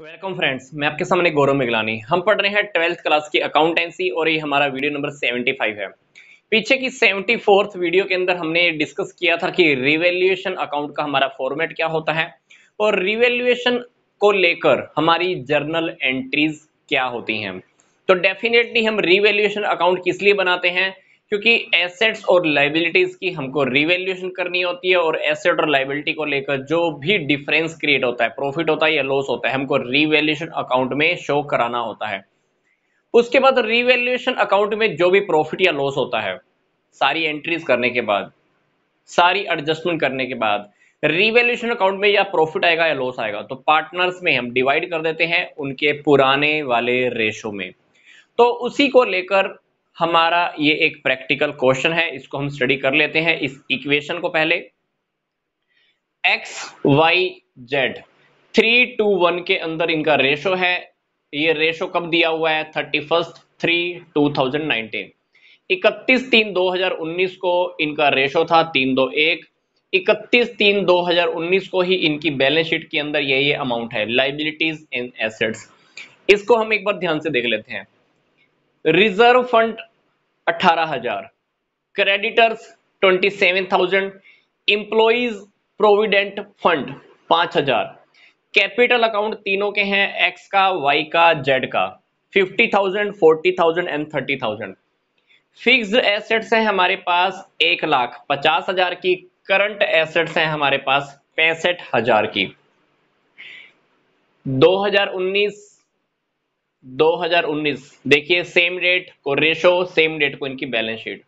Welcome friends, मैं आपके सामने गौरव मिगलानी। हम पढ़ रहे हैं ट्वेल्थ क्लास की अकाउंटेंसी और ये हमारा वीडियो नंबर 75 है। पीछे की 74th वीडियो के अंदर हमने डिस्कस किया था कि रिवैल्यूएशन अकाउंट का हमारा फॉर्मेट क्या होता है और रिवैल्यूएशन को लेकर हमारी जर्नल एंट्रीज क्या होती हैं। तो डेफिनेटली हम रिवैल्यूएशन अकाउंट किस लिए बनाते हैं, क्योंकि एसेट्स और लाइबिलिटीज की हमको रिवैल्यूएशन करनी होती है और एसेट और लाइबिलिटी को लेकर जो भी डिफरेंस क्रिएट होता है, प्रॉफिट होता है या लॉस होता है, हमको रिवैल्यूएशन अकाउंट में शो कराना होता है। उसके बाद रिवैल्यूएशन अकाउंट में जो भी प्रॉफिट या लॉस होता है, सारी एंट्रीज करने के बाद, सारी एडजस्टमेंट करने के बाद रिवैल्यूएशन अकाउंट में या प्रॉफिट आएगा या लॉस आएगा, तो पार्टनर्स में हम डिवाइड कर देते हैं उनके पुराने वाले रेशो में। तो उसी को लेकर हमारा ये एक प्रैक्टिकल क्वेश्चन है, इसको हम स्टडी कर लेते हैं। इस इक्वेशन को पहले XYZ 3:1 के अंदर इनका रेशो है। ये रेशो कब दिया हुआ है, 31/3/2019। 31/3/2019 को इनका रेशो था 3:2:1। 31/3/2019 को ही इनकी बैलेंस शीट के अंदर ये अमाउंट है, लाइबिलिटीज एंड एसेट्स। इसको हम एक बार ध्यान से देख लेते हैं। Reserve fund 18,000, creditors 27,000, employees provident fund 5,000, capital account तीनों के हैं, एक्स का, वाई का, जेड का, 50,000, 40,000 एंड 30,000। फिक्स्ड एसेट्स हैं हमारे पास 1,50,000 की, करंट एसेट्स हैं हमारे पास 65,000 की। 2019 देखिए, सेम डेट को रेशो, सेम डेट को इनकी बैलेंस शीट।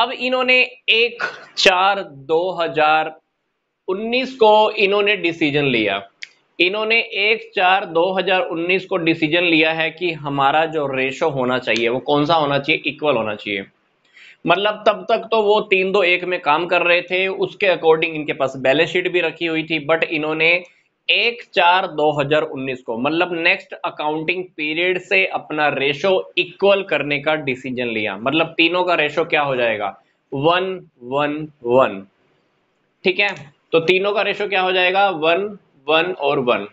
अब इन्होंने 1/4/2019 को इन्होंने डिसीजन लिया, इन्होंने 1/4/2019 को डिसीजन लिया है कि हमारा जो रेशो होना चाहिए वो कौन सा होना चाहिए, इक्वल होना चाहिए। मतलब तब तक तो वो 3:2:1 में काम कर रहे थे, उसके अकॉर्डिंग इनके पास बैलेंस शीट भी रखी हुई थी, बट इन्होंने 1/4/2019 को, मतलब नेक्स्ट अकाउंटिंग पीरियड से, अपना रेशो इक्वल करने का डिसीजन लिया। मतलब तीनों का रेशो क्या हो जाएगा, 1:1:1। ठीक है, तो तीनों का रेशो क्या हो जाएगा, 1:1:1।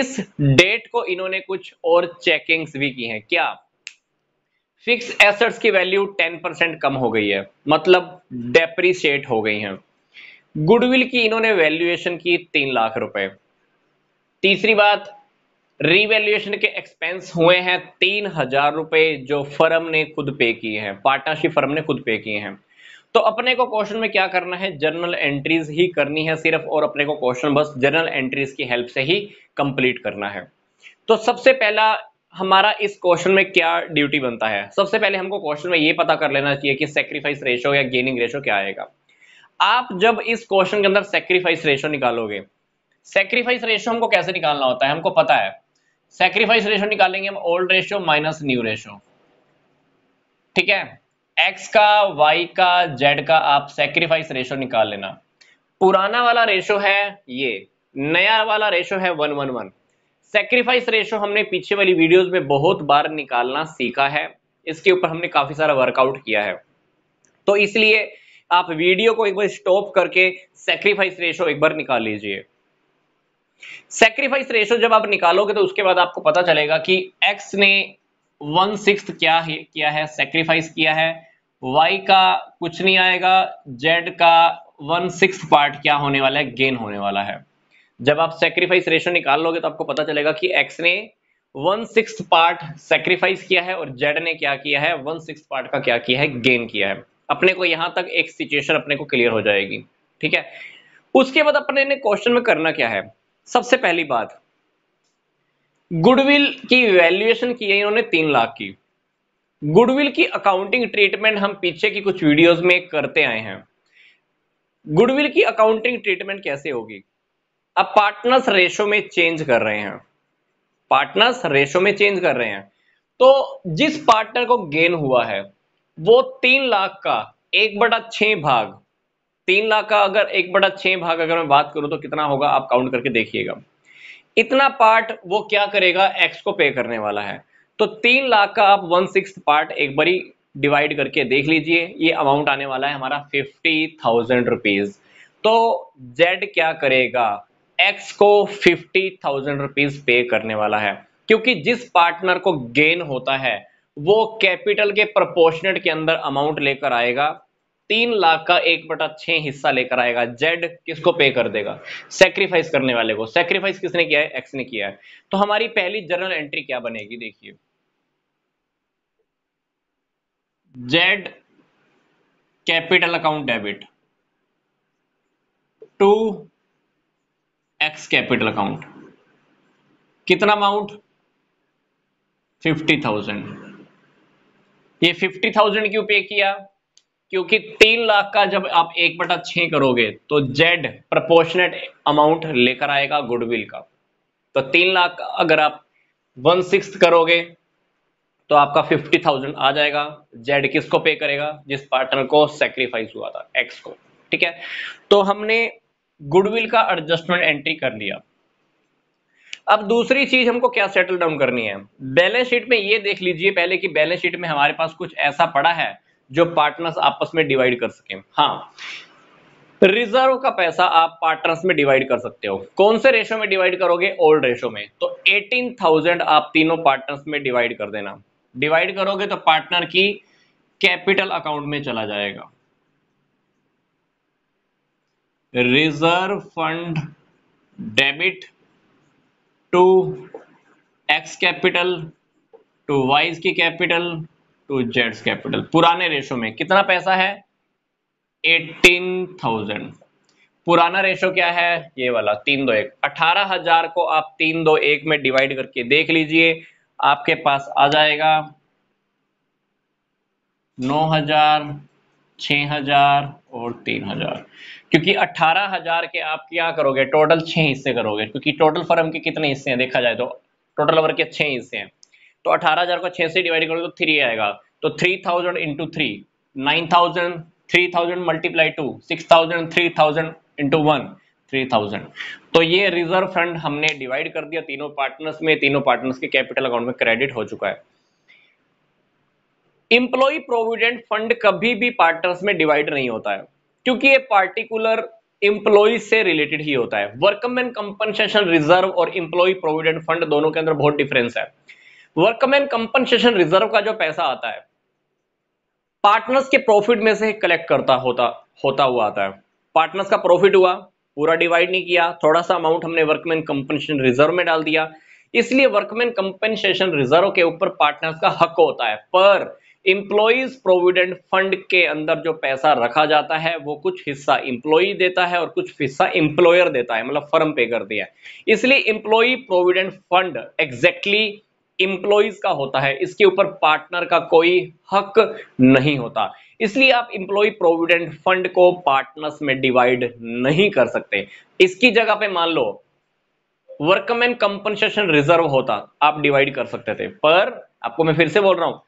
इस डेट को इन्होंने कुछ और चेकिंग्स भी की हैं। क्या, फिक्स एसेट्स की वैल्यू 10% कम हो गई है, मतलब डेप्रिसिएट हो गई है। गुडविल की इन्होंने वैल्यूएशन की 3 लाख रुपए। तीसरी बात, रिवैल्यूएशन के एक्सपेंस हुए हैं 3,000 रुपए, जो फर्म ने खुद पे किए हैं, पार्टनरशिप फर्म ने खुद पे किए हैं। तो अपने को क्वेश्चन में क्या करना है, जर्नल एंट्रीज ही करनी है सिर्फ, और अपने को क्वेश्चन बस जर्नल एंट्रीज की हेल्प से ही कंप्लीट करना है। तो सबसे पहला हमारा इस क्वेश्चन में क्या ड्यूटी बनता है, सबसे पहले हमको क्वेश्चन में ये पता कर लेना चाहिए कि सैक्रिफाइस रेशो या गेनिंग रेशो क्या आएगा। आप जब इस क्वेश्चन के अंदर सैक्रिफाइस रेशो निकालोगे, सैक्रिफाइस रेशो हमको कैसे निकालना होता है, हमको पता है। सैक्रिफाइस रेशो निकालेंगे हम old ratio minus new ratio. ठीक है, एक्स का, वाई का, जेड का आप सैक्रिफाइस रेशो निकाल लेना। पुराना वाला रेशो है ये, नया वाला रेशो है 1:1:1। सैक्रिफाइस रेशो हमने पीछे वाली वीडियोज में बहुत बार निकालना सीखा है, इसके ऊपर हमने काफी सारा वर्कआउट किया है। तो इसलिए आप वीडियो को एक बार स्टॉप करके सैक्रिफाइस रेशो एक बार निकाल लीजिए। सैक्रिफाइस रेशो जब आप निकालोगे तो उसके बाद आपको पता चलेगा कि एक्स ने 1/6 क्या किया है, सैक्रिफाइस किया है, वाई का कुछ नहीं आएगा, जेड का 1/6 पार्ट क्या होने वाला है, गेन होने वाला है। जब आप सैक्रिफाइस रेशो निकाल लोगे तो आपको पता चलेगा कि एक्स ने 1/6 पार्ट सैक्रिफाइस किया है और जेड ने क्या किया है, 1/6 पार्ट का क्या किया है, गेन किया है। अपने को यहां तक एक सिचुएशन अपने को क्लियर हो जाएगी। ठीक है, उसके बाद अपने ने क्वेश्चन में करना क्या है, सबसे पहली बात, गुडविल की वैल्यूएशन की है इन्होंने 3 लाख की। गुडविल की अकाउंटिंग ट्रीटमेंट हम पीछे की कुछ वीडियोस में करते आए हैं। गुडविल की अकाउंटिंग ट्रीटमेंट कैसे होगी, अब पार्टनर्स रेशो में चेंज कर रहे हैं, पार्टनर्स रेशो में चेंज कर रहे हैं। तो जिस पार्टनर को गेन हुआ है वो 3 लाख का 1/6 भाग, 3 लाख का अगर 1/6 भाग अगर मैं बात करूं तो कितना होगा, आप काउंट करके देखिएगा। इतना पार्ट वो क्या करेगा, एक्स को पे करने वाला है। तो 3 लाख का आप 1/6 पार्ट एक बारी डिवाइड करके देख लीजिए, ये अमाउंट आने वाला है हमारा 50,000 रुपीज। तो जेड क्या करेगा, एक्स को 50,000 रुपीज पे करने वाला है, क्योंकि जिस पार्टनर को गेन होता है वो कैपिटल के प्रोपोर्शनेट के अंदर अमाउंट लेकर आएगा, 3 लाख का 1/6 हिस्सा लेकर आएगा। जेड किसको पे कर देगा? सेक्रीफाइस करने वाले को। सेक्रीफाइस किसने किया है? एक्स ने किया है। तो हमारी पहली जर्नल एंट्री क्या बनेगी? देखिए, Z capital account debit to X capital account, कितना अमाउंट? 50,000। ये 50,000 क्यों पे किया? क्योंकि 3 लाख का जब आप 1/6 करोगे तो जेड प्रोपोर्शनेट अमाउंट लेकर आएगा गुडविल का। तो 3 लाख का अगर आप 1/6 करोगे तो आपका 50,000 आ जाएगा। जेड किसको पे करेगा? जिस पार्टनर को सेक्रीफाइस हुआ था, एक्स को। ठीक है, तो हमने गुडविल का एडजस्टमेंट एंट्री कर लिया। अब दूसरी चीज हमको क्या सेटल डाउन करनी है? बैलेंस शीट में ये देख लीजिए पहले कि बैलेंस शीट में हमारे पास कुछ ऐसा पड़ा है जो पार्टनर्स आपस में डिवाइड कर सके। हाँ, रिजर्व का पैसा आप पार्टनर्स में डिवाइड कर सकते हो। कौन से रेशो में डिवाइड करोगे? ओल्ड रेशो में। तो 18,000 आप तीनों पार्टनर्स में डिवाइड कर देना। डिवाइड करोगे तो पार्टनर की कैपिटल अकाउंट में चला जाएगा। Reserve fund debit to X capital to Y's की कैपिटल टू जेड्स कैपिटल। पुराने रेशो में कितना पैसा है? 18,000। पुराना रेशो क्या है? ये वाला 3-2-1। 18,000 को आप 3-2-1 में डिवाइड करके देख लीजिए, आपके पास आ जाएगा 9,000, 6,000 और 3,000। क्योंकि 18,000 के आप क्या करोगे? टोटल 6 हिस्से करोगे, क्योंकि टोटल फर्म के कितने हिस्से हैं? देखा जाए तो टोटल वर्ग के 6 हिस्से हैं। तो 18,000 को 6 से डिवाइड करोगे तो 3 आएगा। तो 3,000 इंटू 3 9,000, 3,000 मल्टीप्लाई 2 6,000, 3,000 इंटू 1 3,000। तो ये रिजर्व फंड हमने डिवाइड कर दिया तीनों पार्टनर्स में, तीनों पार्टनर्स के कैपिटल अकाउंट में क्रेडिट हो चुका है। एम्प्लॉय प्रोविडेंट फंड कभी भी पार्टनर्स में डिवाइड नहीं होता है, क्योंकि ये पार्टिकुलर एम्प्लॉय से रिलेटेड ही होता है। वर्कमैन कंपनसेशन रिजर्व और एम्प्लॉय प्रोविडेंट फंड दोनों के अंदर बहुत डिफरेंस है। वर्कमैन कंपनसेशन रिजर्व का जो पैसा आता है पार्टनर्स के प्रॉफिट में से कलेक्ट करता होता हुआ आता है। पार्टनर्स का प्रॉफिट हुआ, पूरा डिवाइड नहीं किया, थोड़ा सा अमाउंट हमने वर्कमैन कंपनसेशन रिजर्व में डाल दिया, इसलिए वर्कमैन कंपनसेशन रिजर्व के ऊपर पार्टनर्स का हक होता है। पर एम्प्लॉइज प्रोविडेंट फंड के अंदर जो पैसा रखा जाता है वो कुछ हिस्सा एम्प्लॉई देता है और कुछ हिस्सा एम्प्लॉयर देता है, मतलब फर्म पे करती है। इसलिए employee provident fund exactly employees का होता है, इसके ऊपर पार्टनर का कोई हक नहीं होता। इसलिए आप एम्प्लॉय प्रोविडेंट फंड को पार्टनर्स में डिवाइड नहीं कर सकते। इसकी जगह पे मान लो वर्कमैन कंपनसेशन रिजर्व होता, आप डिवाइड कर सकते थे। पर आपको मैं फिर से बोल रहा हूं,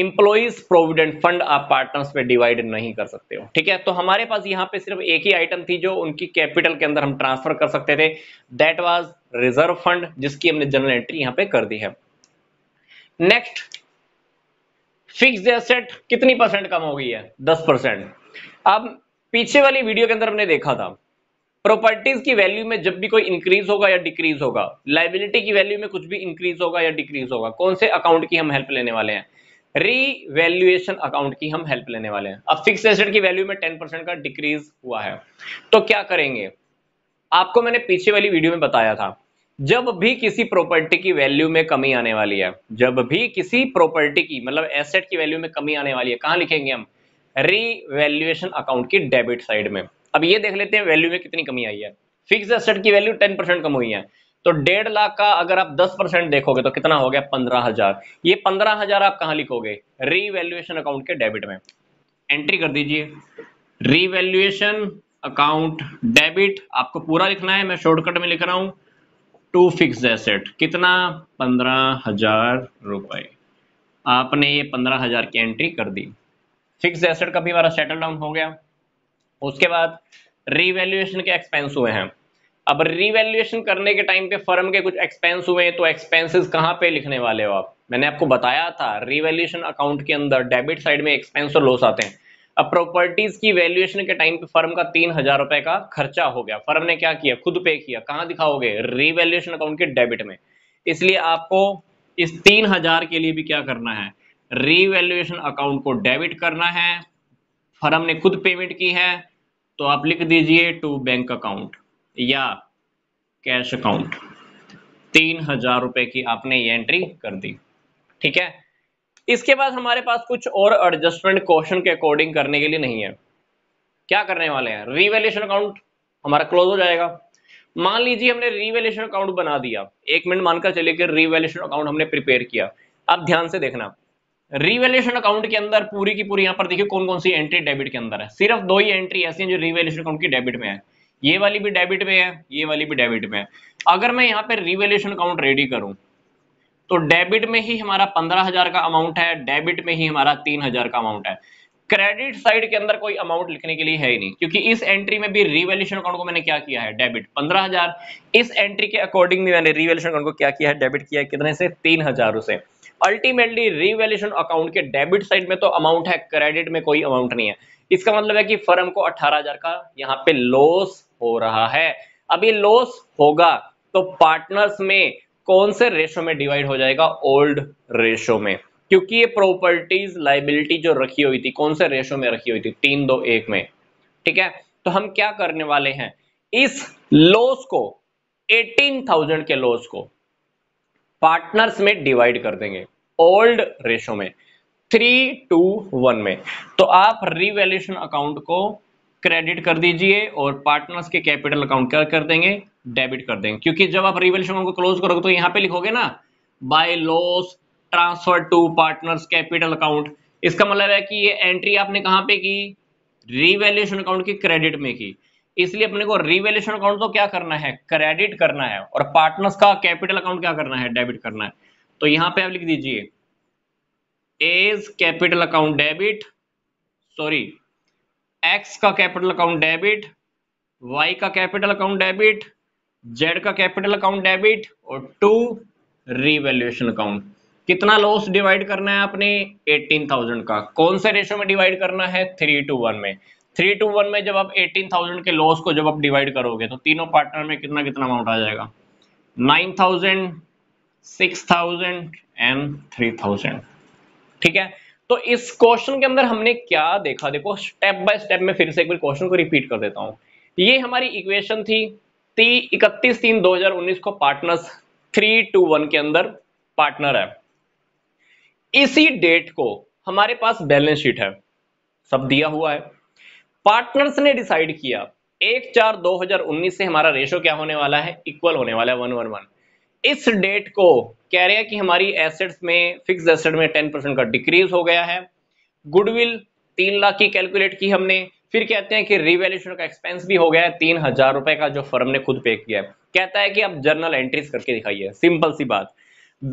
एम्प्लॉइज प्रोविडेंट फंड आप पार्टनर्स में डिवाइड नहीं कर सकते हो। ठीक है, तो हमारे पास यहाँ पे सिर्फ एक ही आइटम थी जो उनकी कैपिटल के अंदर हम ट्रांसफर कर सकते थे, दैट वाज रिजर्व फंड, जिसकी हमने जनरल एंट्री यहाँ पे कर दी है। नेक्स्ट, फिक्स्ड एसेट कितनी परसेंट कम हो गई है? 10%। अब पीछे वाली वीडियो के अंदर हमने देखा था प्रॉपर्टीज की वैल्यू में जब भी कोई इंक्रीज होगा या डिक्रीज होगा, लायबिलिटी की वैल्यू में कुछ भी इंक्रीज होगा या डिक्रीज होगा, कौन से अकाउंट की हम हेल्प लेने वाले हैं? रीवैल्यूएशन अकाउंट की हम हेल्प लेने वाले हैं। अब फिक्स्ड एसेट की वैल्यू में 10% का डिक्रीज हुआ है, तो क्या करेंगे? आपको मैंने पीछे वाली वीडियो में बताया था, जब भी किसी प्रॉपर्टी की वैल्यू में कमी आने वाली है, जब भी किसी प्रॉपर्टी की मतलब एसेट की वैल्यू में कमी आने वाली है, कहां लिखेंगे हम? रीवैल्यूएशन अकाउंट की डेबिट साइड में। अब ये देख लेते हैं वैल्यू में कितनी कमी आई है। फिक्स्ड एसेट की वैल्यू 10% कम हुई है, तो 1.5 लाख का अगर आप 10% देखोगे तो कितना हो गया? 15,000। ये 15,000 आप कहां लिखोगे? रीवैल्यूएशन अकाउंट के डेबिट में। एंट्री कर दीजिए, रीवैल्यूएशन अकाउंट डेबिट, आपको पूरा लिखना है, मैं शॉर्टकट में लिख रहा हूं, टू फिक्स्ड एसेट, कितना? 15,000 रुपए। आपने ये 15,000 की एंट्री कर दी। फिक्स्ड एसेट का भी हमारा सेटल डाउन हो गया। उसके बाद रीवैल्यूएशन के एक्सपेंस हुए हैं। अब रीवैल्यूएशन करने के टाइम पे फर्म के कुछ एक्सपेंस हुए, तो एक्सपेंसेस कहाँ पे लिखने वाले हो आप? मैंने आपको बताया था रीवैल्यूएशन अकाउंट के अंदर डेबिट साइड में एक्सपेंस और लॉस आते हैं। अब प्रॉपर्टीज की वैल्यूएशन के टाइम पे फर्म का 3,000 रुपए का खर्चा हो गया, फर्म ने क्या किया, खुद पे किया, कहाँ दिखाओगे, रिवैल्यूएशन अकाउंट के डेबिट में। इसलिए आपको इस 3,000 के लिए भी क्या करना है, रिवैल्यूएशन अकाउंट को डेबिट करना है, फर्म ने खुद पेमेंट की है तो आप लिख दीजिए टू बैंक अकाउंट या कैश अकाउंट, 3,000 रुपए की आपने ये एंट्री कर दी। ठीक है, इसके बाद हमारे पास कुछ और एडजस्टमेंट क्वेश्चन के अकॉर्डिंग करने के लिए नहीं है। क्या करने वाले हैं, रिवैल्यूएशन अकाउंट हमारा क्लोज हो जाएगा। मान लीजिए हमने रिवैल्यूएशन अकाउंट बना दिया, एक मिनट मानकर चलिए कि रिवैल्यूएशन अकाउंट हमने प्रिपेयर किया। अब ध्यान से देखना, रिवैल्यूएशन अकाउंट के अंदर पूरी की पूरी यहाँ पर देखिए कौन कौन सी एंट्री डेबिट के अंदर है, सिर्फ 2 ही एंट्री ऐसी हैं जो रिवैल्यूएशन अकाउंट की डेबिट में है, ये वाली भी डेबिट में है, ये वाली भी डेबिट में है। अगर मैं यहाँ पे रिवैल्यूएशन अकाउंट रेडी करूँ तो डेबिट में ही हमारा 15,000 का अमाउंट है, डेबिट में ही हमारा 3,000 का अमाउंट है, क्रेडिट साइड के अंदर कोई अमाउंट लिखने के लिए है ही नहीं, क्योंकि इस एंट्री में भी रिवैल्यूएशन अकाउंट को मैंने क्या किया है, डेबिट 15,000, इस एंट्री के अकॉर्डिंग भी मैंने रिवैल्यूएशन अकाउंट को क्या किया है, डेबिट किया है, कितने से, 3,000 से। अल्टीमेटली रिवैल्यूएशन अकाउंट के डेबिट साइड में तो अमाउंट है, क्रेडिट में कोई अमाउंट नहीं है। इसका मतलब है कि फर्म को 18,000 का यहाँ पे लॉस हो रहा है। अब ये लॉस होगा तो पार्टनर्स में कौन से रेशो में डिवाइड हो जाएगा, ओल्ड रेशो में, क्योंकि ये प्रॉपर्टीज लाइबिलिटी जो रखी हुई थी कौन से रेशो में रखी हुई थी, 3-2-1 में। ठीक है, तो हम क्या करने वाले हैं, इस लॉस को 18,000 के लॉस को पार्टनर्स में डिवाइड कर देंगे ओल्ड रेशो में 3-2-1 में। तो आप रिवैल्यूएशन अकाउंट को क्रेडिट कर दीजिए और पार्टनर्स के कैपिटल अकाउंट क्या कर देंगे, डेबिट कर देंगे, क्योंकि जब आप रिवैल्यूएशन अकाउंट को क्लोज करोगे तो यहाँ पे लिखोगे ना by loss transfer to partners capital account. इसका मतलब है कि ये एंट्री आपने कहाँ पे की, रिवैल्यूएशन अकाउंट की क्रेडिट में की, इसलिए अपने को रिवैल्यूएशन अकाउंट को क्या करना है, क्रेडिट करना है और पार्टनर्स का कैपिटल अकाउंट क्या करना है, डेबिट करना है। तो यहाँ पे आप लिख दीजिए as capital account debit, sorry X का कैपिटल अकाउंट डेबिट, वाई का कैपिटल अकाउंट डेबिट, जेड का कैपिटल अकाउंट डेबिट और टू रिवैल्यूएशन अकाउंट। कितना लॉस डिवाइड करना है आपने, 18,000 का, कौन से रेशो में डिवाइड करना है, 3-2-1 में। 3-2-1 में जब आप 18,000 के लॉस को जब आप डिवाइड करोगे तो तीनों पार्टनर में कितना कितना अमाउंट आ जाएगा, 9,000, 6,000 एंड 3,000। ठीक है, तो इस क्वेश्चन के अंदर हमने क्या देखा, देखो स्टेप बाय स्टेप में फिर से एक बार क्वेश्चन को रिपीट कर देता हूं। ये हमारी इक्वेशन थी 31/3/2019 को पार्टनर्स 3-2-1 के अंदर पार्टनर है। इसी डेट को हमारे पास बैलेंस शीट है, सब दिया हुआ है। पार्टनर्स ने डिसाइड किया 1/4/2019 से हमारा रेशो क्या होने वाला है, इक्वल होने वाला है 1:1:1। इस डेट को कह रहे हैं कि हमारी एसेट्स में, फिक्स्ड एसेट में 10% का डिक्रीज हो गया है, गुडविल 3 लाख की कैलकुलेट की हमने, फिर कहते हैं कि रिवैल्यूएशन का एक्सपेंस भी हो गया है 3,000 रुपए का जो फर्म ने खुद पे किया है। कहता है कि आप जर्नल एंट्रीज करके दिखाइए, सिंपल सी बात।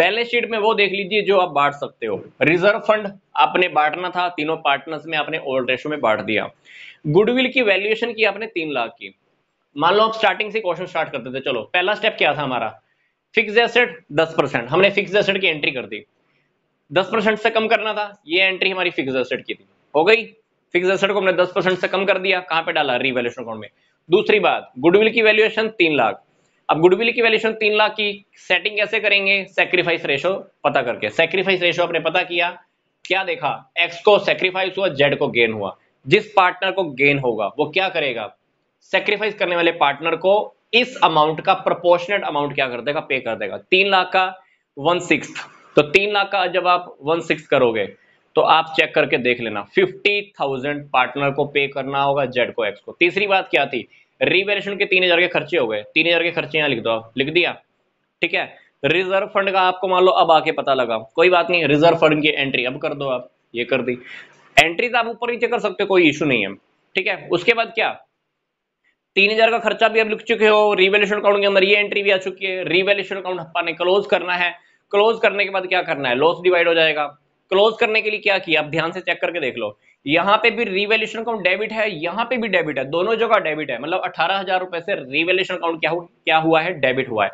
बैलेंस शीट में वो देख लीजिए जो आप बांट सकते हो, रिजर्व फंड आपने बांटना था, तीनों पार्टनर्स में आपने ओल्ड रेशो में बांट दिया, गुडविल की वैल्यूएशन की आपने 3 लाख की। मान लो आप स्टार्टिंग से क्वेश्चन स्टार्ट करते थे, चलो पहला स्टेप क्या था हमारा, फिक्स्ड एसेट 10%, हमने फिक्स्ड एसेट की एंट्री कर दी, 10% से कम करना था, ये एंट्री हमारी फिक्स्ड एसेट की थी, हो गई, फिक्स्ड एसेट को हमने 10% से कम कर दिया, कहाँ पे डाला, रिवैल्यूएशन अकाउंट में। दूसरी बात, गुडविल की वैल्यूएशन 3 लाख, अब गुडविल की वैल्यूएशन 3 लाख की सेटिंग कैसे करेंगे, सैक्रिफाइस रेशो पता करके। सैक्रिफाइस रेशो आपने पता किया, क्या देखा, एक्स को सैक्रिफाइस हुआ, जेड को गेन हुआ। जिस पार्टनर को गेन होगा वो क्या करेगा, सैक्रिफाइस करने वाले पार्टनर को इस अमाउंट का प्रोपोर्शनेट अमाउंट क्या कर देगा, पे कर देगा, 3 लाख का 1/6, तो 3 लाख का जब आप 1/6 करोगे तो आप चेक करके देख लेना 50,000 पार्टनर को पे करना होगा, जेड को, एक्स को। तीसरी बात क्या थी, रिवैल्यूएशन के 3,000 के खर्चे हो गए, 3,000 के खर्चे यहाँ लिख दो, आप लिख दिया। ठीक है, रिजर्व फंड का आपको मान लो अब आके पता लगा, कोई बात नहीं, रिजर्व फंड की एंट्री अब कर दो, आप ये कर दी, एंट्री तो आप ऊपर नीचे कर सकते हो, कोई इशू नहीं है। ठीक है, उसके बाद क्या, 3,000 का खर्चा भी आप लिख चुके हो, रिवैल्यूएशन अकाउंट के अंदर ये एंट्री भी आ चुकी है, रिवैल्यूएशन अकाउंट आपने क्लोज करना है, क्लोज करने के बाद क्या करना है, लॉस डिवाइड हो जाएगा। क्लोज करने के लिए क्या किया, आप ध्यान से चेक करके देख लो, यहाँ पे भी रिवैल्यूएशन अकाउंट डेबिट है, यहाँ पे भी डेबिट है, दोनों जगह डेबिट है, मतलब 18,000 रुपए से रिवैल्यूएशन अकाउंट क्या हुआ है, डेबिट हुआ है।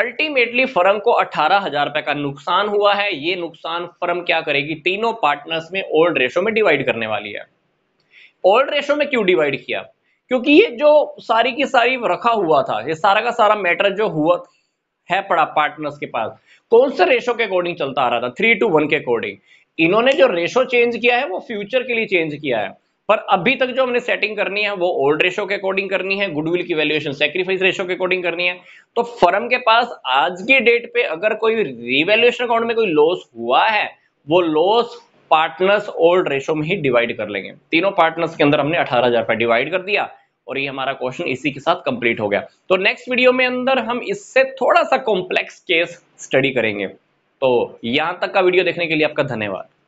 अल्टीमेटली फर्म को 18,000 रुपए का नुकसान हुआ है, ये नुकसान फर्म क्या करेगी, तीनों पार्टनर्स में ओल्ड रेशो में डिवाइड करने वाली है। ओल्ड रेशो में क्यों डिवाइड किया? क्योंकि ये जो सारी की सारी रखा हुआ था, ये सारा का सारा मैटर जो हुआ है पड़ा पार्टनर्स के पास, कौन से रेशो के अकॉर्डिंग चलता आ रहा था? 3:1 के अकॉर्डिंग। इन्होंने जो रेशो चेंज किया है वो फ्यूचर के लिए चेंज किया है, पर अभी तक जो हमने सेटिंग करनी है वो ओल्ड रेशो के अकॉर्डिंग करनी है, गुडविल की वैल्यूएशन सैक्रिफाइस रेशो के अकॉर्डिंग करनी है। तो फर्म के पास आज की डेट पे अगर कोई रिवैल्यूएशन अकाउंट में कोई लॉस हुआ है, वो लॉस पार्टनर्स ओल्ड रेशो में ही डिवाइड कर लेंगे। तीनों पार्टनर्स के अंदर हमने 18,000 पे डिवाइड कर दिया और ये हमारा क्वेश्चन इसी के साथ कंप्लीट हो गया। तो नेक्स्ट वीडियो में अंदर हम इससे थोड़ा सा कॉम्प्लेक्स केस स्टडी करेंगे। तो यहां तक का वीडियो देखने के लिए आपका धन्यवाद।